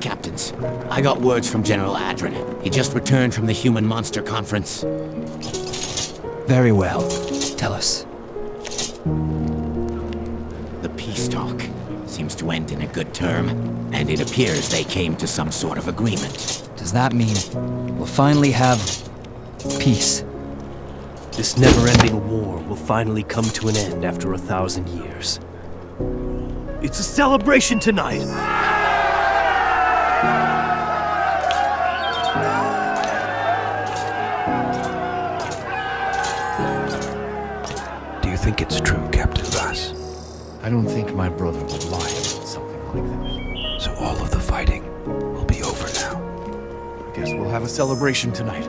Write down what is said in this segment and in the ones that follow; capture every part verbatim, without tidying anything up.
Captains, I got words from General Adrin. He just returned from the Human Monster Conference. Very well. Tell us. The peace talk seems to end in a good term, and it appears they came to some sort of agreement. Does that mean we'll finally have peace? This never-ending war will finally come to an end after a thousand years. It's a celebration tonight! Do you think it's true, Captain Bass? I don't think my brother would lie about something like that. So all of the fighting will be over now. I guess we'll have a celebration tonight.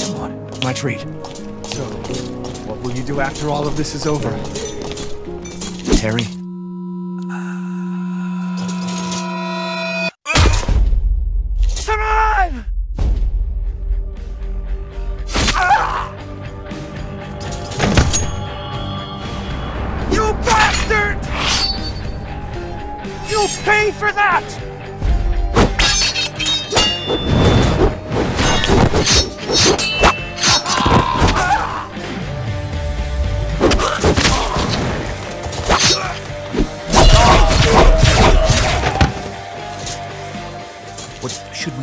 Come on, my treat. So, what will you do after all of this is over? Terry? Survive! You bastard! You'll pay for that!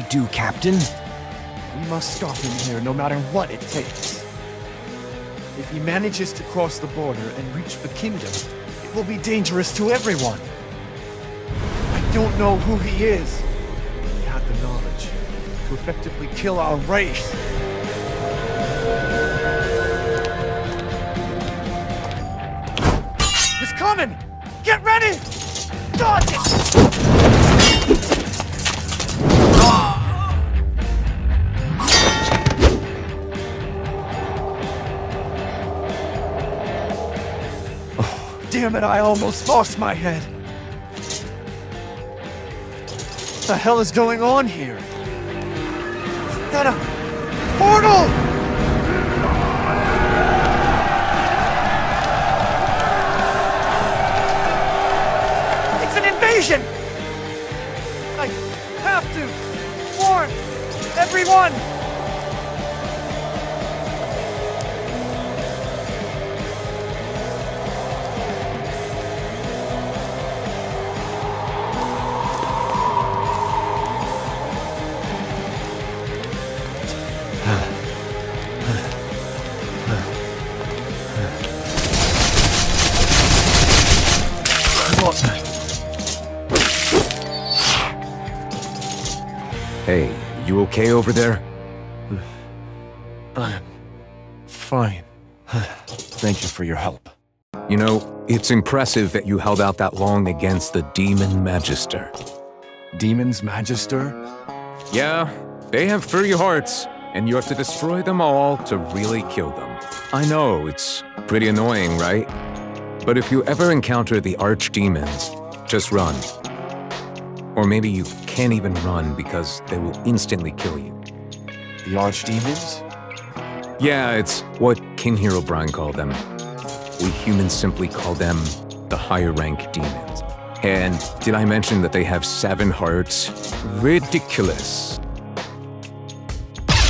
Do, Captain? We must stop him here no matter what it takes. If he manages to cross the border and reach the kingdom, it will be dangerous to everyone. I don't know who he is. He had the knowledge to effectively kill our race. It's coming! Get ready! Dodge it! Damn it, I almost lost my head. What the hell is going on here? Is that a portal? It's an invasion! I have to warn everyone! Hey, you okay over there? I'm fine. Thank you for your help. You know, it's impressive that you held out that long against the Demon Magister. Demon's Magister? Yeah, they have three hearts, and you have to destroy them all to really kill them. I know, it's pretty annoying, right? But if you ever encounter the Archdemons, just run. Or maybe you can't even run because they will instantly kill you. The Archdemons? Yeah, it's what King Herobrine called them. We humans simply call them the higher rank demons. And did I mention that they have seven hearts? Ridiculous.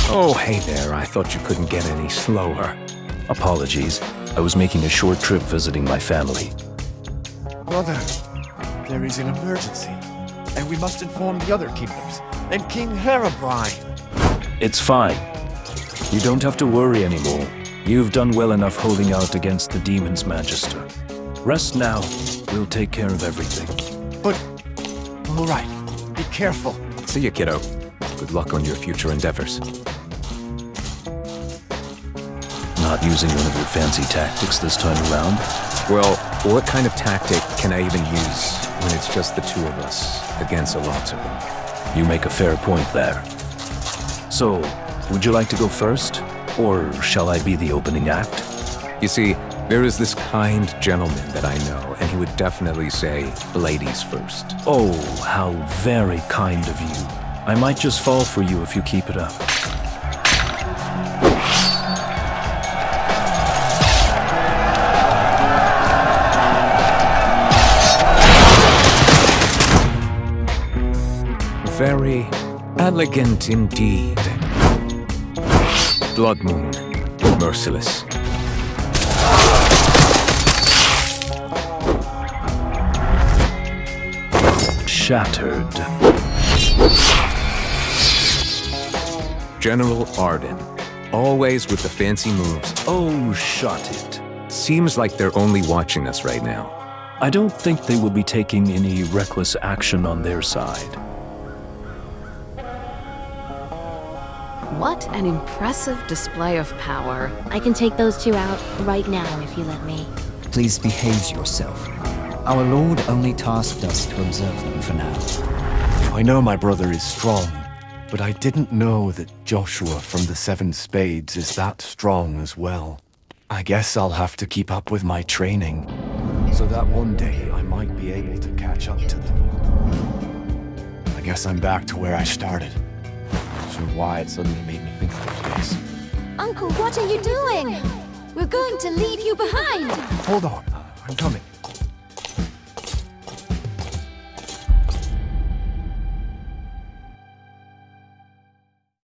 Oh, hey there, I thought you couldn't get any slower. Apologies, I was making a short trip visiting my family. Brother, there is an emergency. And we must inform the other kingdoms, and King Herobrine. It's fine. You don't have to worry anymore. You've done well enough holding out against the Demon's Magister. Rest now. We'll take care of everything. But... all right. Be careful. See you, kiddo. Good luck on your future endeavors. Not using one of your fancy tactics this time around? Well, what kind of tactic can I even use when it's just the two of us against a lot of them? You make a fair point there. So, would you like to go first? Or shall I be the opening act? You see, there is this kind gentleman that I know, and he would definitely say, ladies first. Oh, how very kind of you. I might just fall for you if you keep it up. Very elegant indeed. Blood Moon, merciless. Shattered. General Arden, always with the fancy moves. Oh, shut it. Seems like they're only watching us right now. I don't think they will be taking any reckless action on their side. What an impressive display of power. I can take those two out right now if you let me. Please behave yourself. Our Lord only tasked us to observe them for now. I know my brother is strong, but I didn't know that Joshua from the Seven Spades is that strong as well. I guess I'll have to keep up with my training, so that one day I might be able to catch up to them. I guess I'm back to where I started. Why it suddenly made me think of this. Uncle, what are you doing? We're going to leave you behind! Hold on, I'm coming.